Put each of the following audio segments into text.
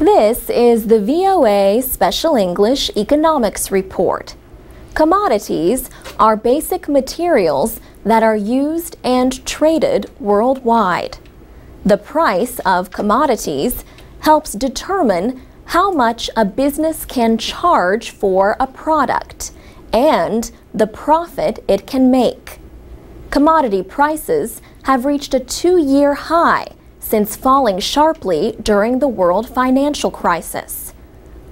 This is the VOA Special English Economics Report. Commodities are basic materials that are used and traded worldwide. The price of commodities helps determine how much a business can charge for a product and the profit it can make. Commodity prices have reached a two-year high since falling sharply during the world financial crisis.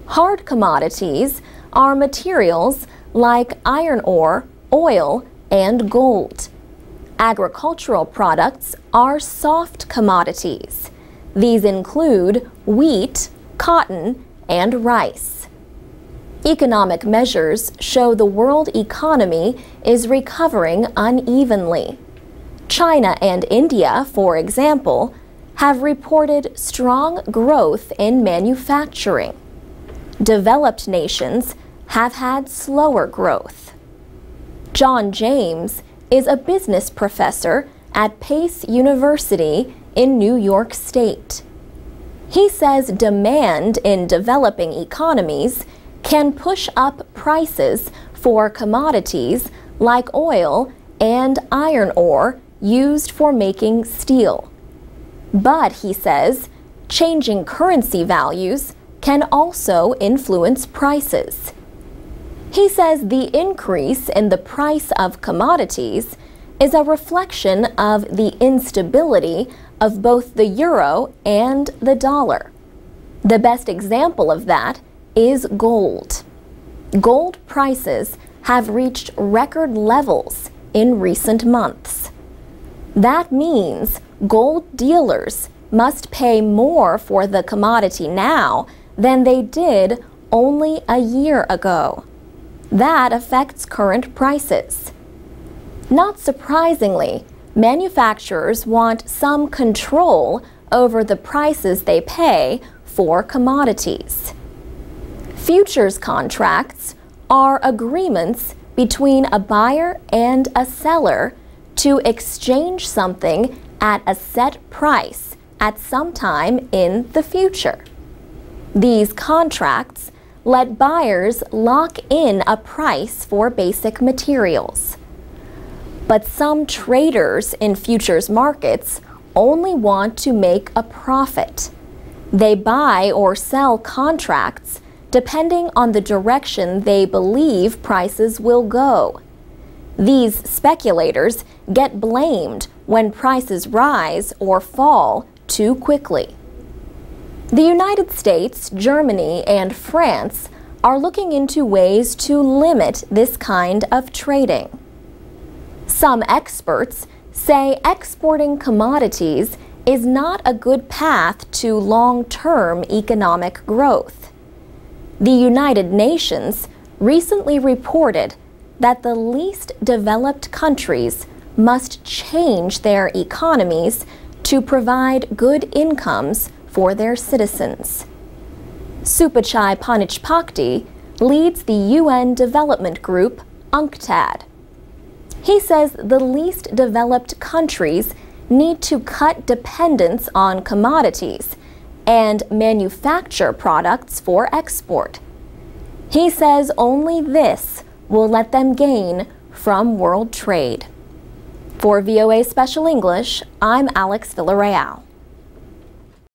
Hard commodities are materials like iron ore, oil, and gold. Agricultural products are soft commodities. These include wheat, cotton, and rice. Economic measures show the world economy is recovering unevenly. China and India, for example, have reported strong growth in manufacturing. Developed nations have had slower growth. John James is a business professor at Pace University in New York State. He says demand in developing economies can push up prices for commodities like oil and iron ore used for making steel. But, he says, changing currency values can also influence prices. He says the increase in the price of commodities is a reflection of the instability of both the euro and the dollar. The best example of that is gold. Gold prices have reached record levels in recent months. That means gold dealers must pay more for the commodity now than they did only a year ago. That affects current prices. Not surprisingly, manufacturers want some control over the prices they pay for commodities. Futures contracts are agreements between a buyer and a seller to exchange something at a set price at some time in the future. These contracts let buyers lock in a price for basic materials. But some traders in futures markets only want to make a profit. They buy or sell contracts depending on the direction they believe prices will go. These speculators get blamed when prices rise or fall too quickly. The United States, Germany, and France are looking into ways to limit this kind of trading. Some experts say exporting commodities is not a good path to long-term economic growth. The United Nations recently reported that the least developed countries must change their economies to provide good incomes for their citizens. Supachai Panichpakdi leads the UN development group, UNCTAD. He says the least developed countries need to cut dependence on commodities and manufacture products for export. He says only this will let them gain from world trade. For VOA Special English, I'm Alex Villarreal.